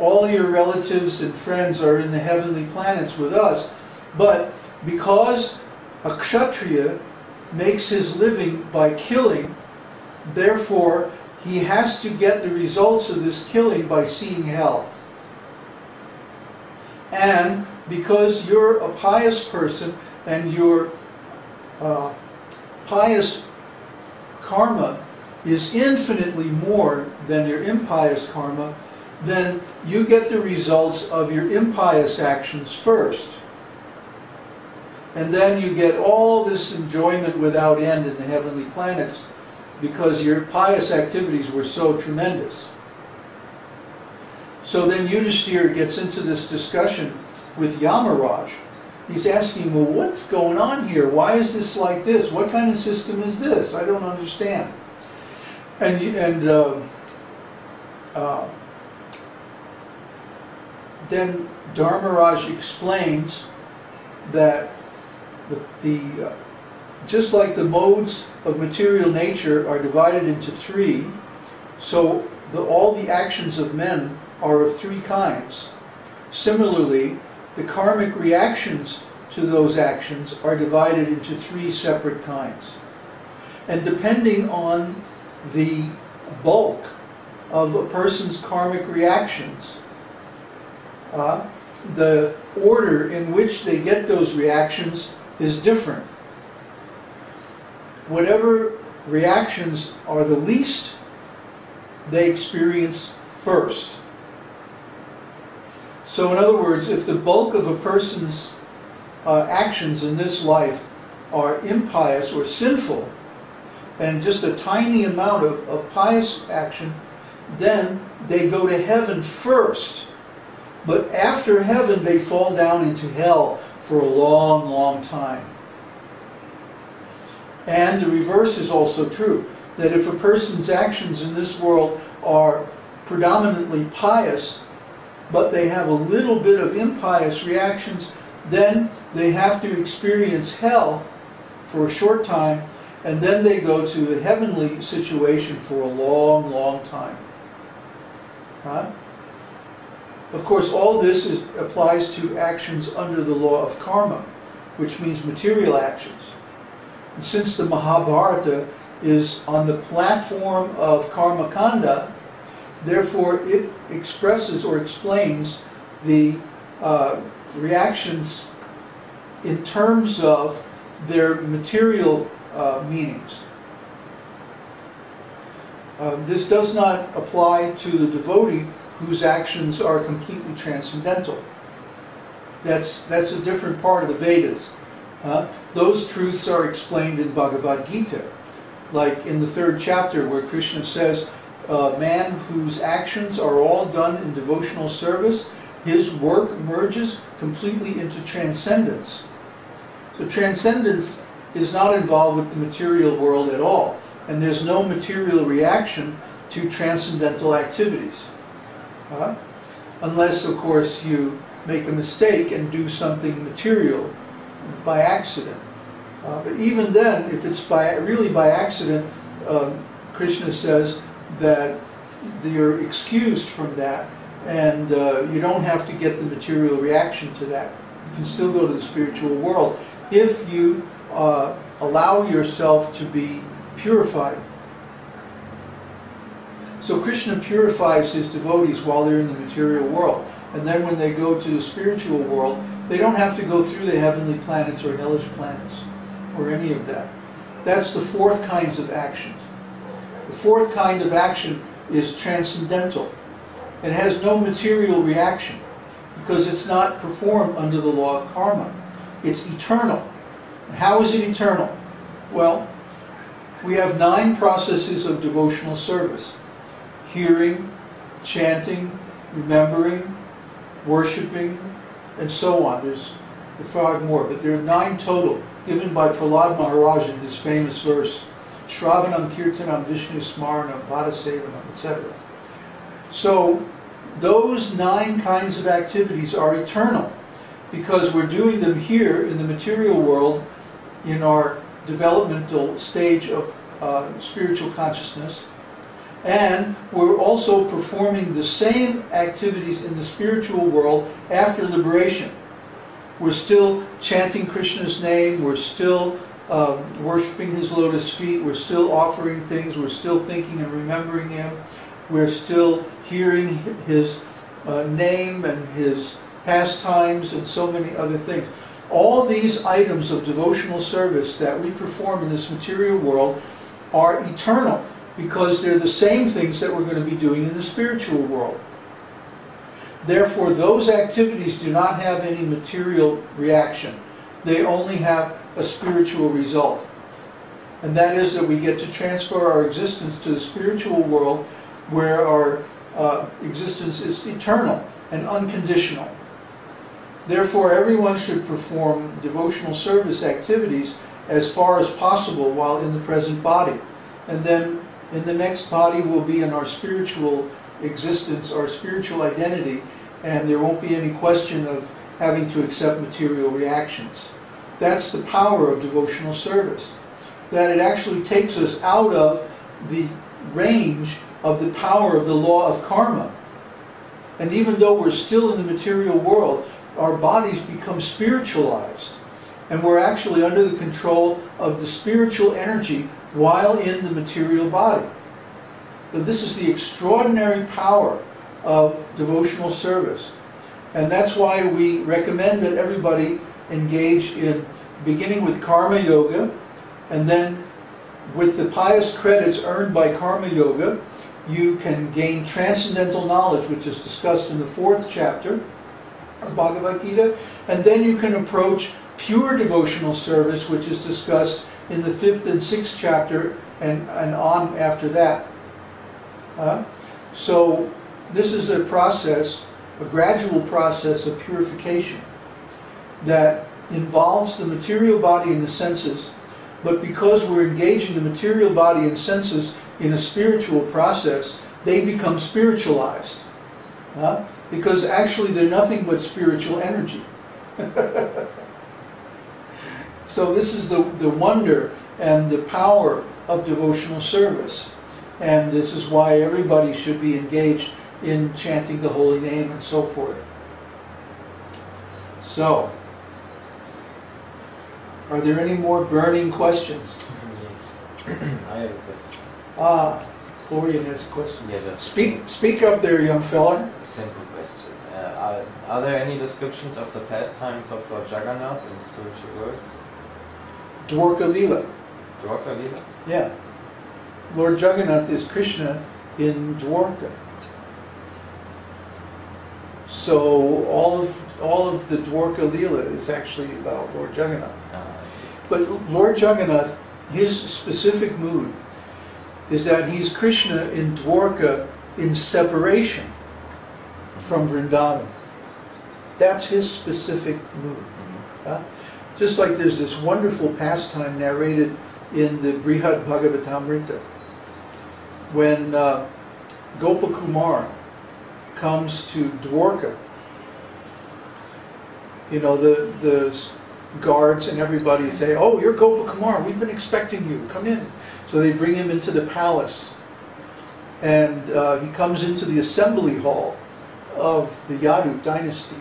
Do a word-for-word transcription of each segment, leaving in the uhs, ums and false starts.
all your relatives and friends are in the heavenly planets with us, but because a kshatriya makes his living by killing, therefore he has to get the results of this killing by seeing hell. And because you're a pious person and your uh, pious karma is infinitely more than your impious karma, then you get the results of your impious actions first. And then you get all this enjoyment without end in the heavenly planets because your pious activities were so tremendous. So then Yudhishthira gets into this discussion with Yamaraj. He's asking, well, what's going on here? Why is this like this? What kind of system is this? I don't understand. And, and uh, uh, then Dharmaraj explains that the, the uh, just like the modes of material nature are divided into three, so the, all the actions of men are of three kinds. Similarly, the karmic reactions to those actions are divided into three separate kinds. And depending on the bulk of a person's karmic reactions, uh, the order in which they get those reactions is different. Whatever reactions are the least, they experience first. So in other words, if the bulk of a person's uh, actions in this life are impious or sinful, and just a tiny amount of, of pious action, then they go to heaven first. But after heaven, they fall down into hell for a long, long time. And the reverse is also true, that if a person's actions in this world are predominantly pious, but they have a little bit of impious reactions, then they have to experience hell for a short time, and then they go to a heavenly situation for a long, long time. Huh? Of course, all this is, applies to actions under the law of karma, which means material actions. And since the Mahabharata is on the platform of karma kanda, therefore, it expresses or explains the uh, reactions in terms of their material uh, meanings. Uh, this does not apply to the devotee whose actions are completely transcendental. That's, that's a different part of the Vedas. Uh, those truths are explained in Bhagavad Gita, like in the third chapter where Krishna says, a man whose actions are all done in devotional service, his work merges completely into transcendence. So transcendence is not involved with the material world at all, and there's no material reaction to transcendental activities. Uh, unless, of course, you make a mistake and do something material by accident. Uh, but even then, if it's by, really by accident, uh, Krishna says, that you're excused from that, and uh, you don't have to get the material reaction to that. You can still go to the spiritual world if you uh, allow yourself to be purified. So Krishna purifies his devotees while they're in the material world, and then when they go to the spiritual world, they don't have to go through the heavenly planets or hellish planets or any of that. That's the fourth kinds of actions. The fourth kind of action is transcendental. It has no material reaction because it's not performed under the law of karma. It's eternal. How is it eternal? Well, we have nine processes of devotional service: hearing, chanting, remembering, worshipping, and so on. There's five more, but there are nine total, given by Prahlad Maharaja in his famous verse, Shravanam, Kirtanam, Vishnu, Smaranam, Vada Sevanam, et cetera. So those nine kinds of activities are eternal because we're doing them here in the material world in our developmental stage of uh, spiritual consciousness, and we're also performing the same activities in the spiritual world after liberation. We're still chanting Krishna's name, we're still uh, worshipping his lotus feet, we're still offering things, we're still thinking and remembering him, we're still hearing his uh, name and his pastimes and so many other things. All these items of devotional service that we perform in this material world are eternal, because they're the same things that we're going to be doing in the spiritual world. Therefore, those activities do not have any material reaction. They only have a spiritual result. And that is that we get to transfer our existence to the spiritual world, where our uh, existence is eternal and unconditional. Therefore, everyone should perform devotional service activities as far as possible while in the present body. And then in the next body will be in our spiritual existence, our spiritual identity, and there won't be any question of having to accept material reactions. That's the power of devotional service, that it actually takes us out of the range of the power of the law of karma. And even though we're still in the material world, our bodies become spiritualized, and we're actually under the control of the spiritual energy while in the material body. But this is the extraordinary power of devotional service, and that's why we recommend that everybody engage in beginning with Karma Yoga, and then with the pious credits earned by Karma Yoga, you can gain transcendental knowledge, which is discussed in the fourth chapter of Bhagavad Gita, and then you can approach pure devotional service, which is discussed in the fifth and sixth chapter and, and on after that. Uh, so this is a process, a gradual process of purification that involves the material body and the senses, but because we're engaging the material body and senses in a spiritual process, they become spiritualized. Uh, because actually they're nothing but spiritual energy. So this is the, the wonder and the power of devotional service. And this is why everybody should be engaged in chanting the holy name and so forth. So, are there any more burning questions? Yes. I have a question. Ah, Florian has a question. Yeah, just speak, speak up there, young fella. Simple question. Uh, are, are there any descriptions of the pastimes of Lord Jagannath in the spiritual world? Dwarka Lila. Dwarka Lila? Yeah. Lord Jagannath is Krishna in Dwarka. So all of, all of the Dwarka Lila is actually about Lord Jagannath. Ah, but Lord Jagannath, his specific mood is that he's Krishna in Dwarka in separation from Vrindavan. That's his specific mood. Mm-hmm. uh, Just like there's this wonderful pastime narrated in the Brihad Bhagavatamrita, when uh, Gopal Kumar comes to Dwarka. You know, the, the guards and everybody say, "Oh, you're Gopal Kumar, we've been expecting you, come in." So they bring him into the palace, and uh, he comes into the assembly hall of the Yadu dynasty,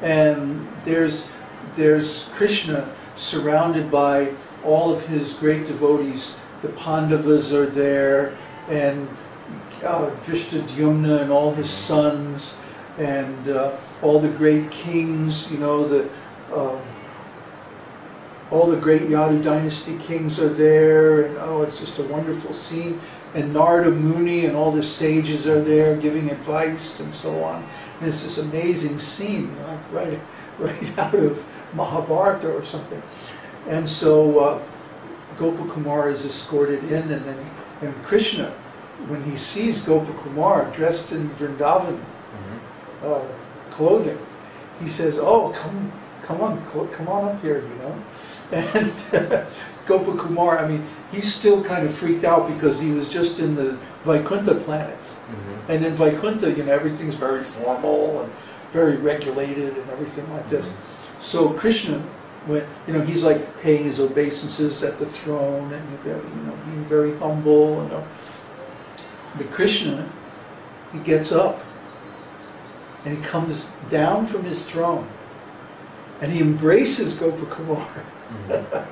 and there's There's Krishna surrounded by all of his great devotees. The Pandavas are there, and uh, Drishtadhyumna and all his sons, and uh, all the great kings, you know, the, um, all the great Yadu dynasty kings are there, and oh, it's just a wonderful scene. And Narada Muni and all the sages are there giving advice and so on. And it's this amazing scene, like, right, right out of Mahabharata or something. And so uh, Gopal Kumar is escorted in, and then and Krishna, when he sees Gopal Kumar dressed in Vrindavan mm-hmm. uh, clothing, he says, "Oh, come, come on, come on up here," you know. And uh, Gopal Kumar, I mean, he's still kind of freaked out because he was just in the Vaikuntha planets, mm-hmm. and in Vaikuntha, you know, everything's very formal and very regulated and everything like this. Mm-hmm. So Krishna, when, you know, he's like paying his obeisances at the throne and, you know, being very humble. And, But Krishna, he gets up and he comes down from his throne and he embraces Gopa-kumara. Mm-hmm.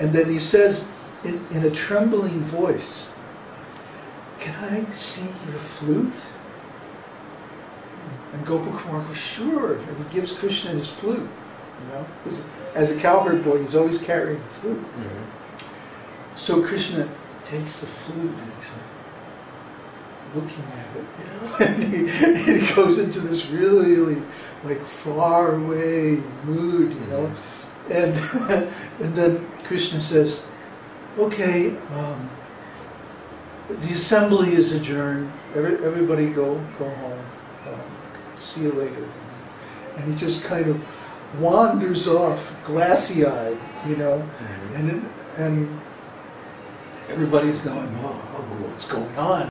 And then he says in, in a trembling voice, "Can I see your flute?" And Gopa-kumara was sure, and he gives Krishna his flute. You know, as a cowherd boy, he's always carrying the flute. Mm-hmm. So Krishna takes the flute and he's like looking at it, you know, and he, and he goes into this really like far away mood, you know, mm-hmm. and and then Krishna says, "Okay, um, the assembly is adjourned. Every, everybody go go home. Um, see you later." And he just kind of wanders off, glassy-eyed, you know, mm-hmm. and and everybody's going, "Oh, what's going on?"